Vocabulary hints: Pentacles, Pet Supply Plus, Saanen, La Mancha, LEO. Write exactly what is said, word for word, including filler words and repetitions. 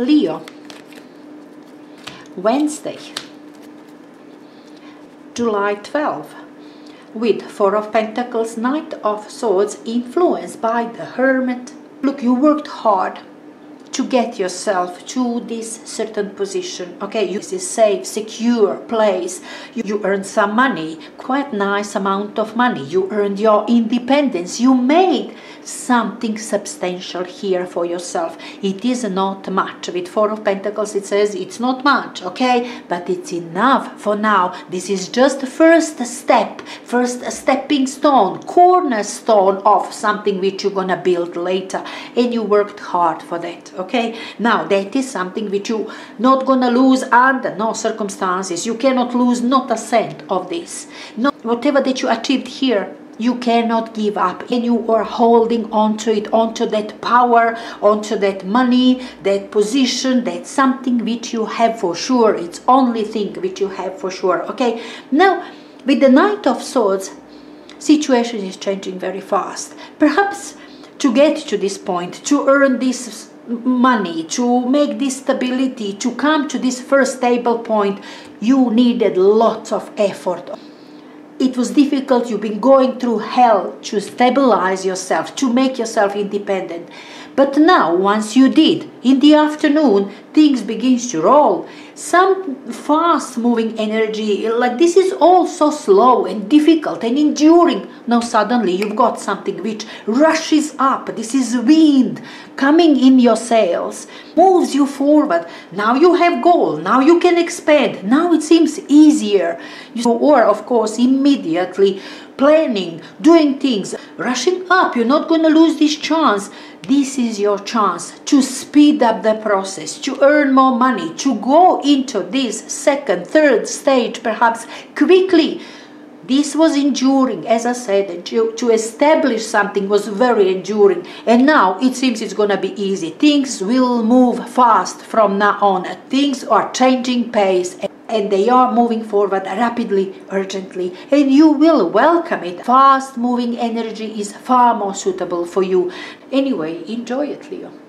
Leo. Wednesday, July twelfth, with Four of Pentacles, Knight of Swords, influenced by the Hermit. Look, you worked hard to get yourself to this certain position, okay? You, this is safe, secure place. You, you earned some money, quite nice amount of money. You earned your independence. You made something substantial here for yourself. It is not much. With Four of Pentacles, it says it's not much, okay? But it's enough for now. This is just the first step, first stepping stone, cornerstone of something which you're gonna build later. And you worked hard for that, okay? Okay, now that is something which you not gonna lose under no circumstances. You cannot lose not a cent of this. No, whatever that you achieved here, you cannot give up, and you are holding on to it, onto that power, onto that money, that position, that something which you have for sure. It's only thing which you have for sure. Okay, now with the Knight of Swords, situation is changing very fast. Perhaps to get to this point, to earn this money, to make this stability, to come to this first stable point, you needed lots of effort. It was difficult. You've been going through hell to stabilize yourself, to make yourself independent. But now, once you did, in the afternoon, things begin to roll. Some fast-moving energy, like this is all so slow and difficult and enduring. Now suddenly you've got something which rushes up. This is wind coming in your sails, moves you forward. Now you have goal, now you can expand, now it seems easier. You are, of course, immediately planning, doing things, rushing up. You're not going to lose this chance. This is your chance to speed up the process, to earn more money, to go into this second, third stage perhaps quickly. This was enduring, as I said, to, to establish something was very enduring. And now it seems it's going to be easy. Things will move fast from now on. Things are changing pace, and they are moving forward rapidly, urgently, and you will welcome it. Fast moving energy is far more suitable for you. Anyway, enjoy it, Leo.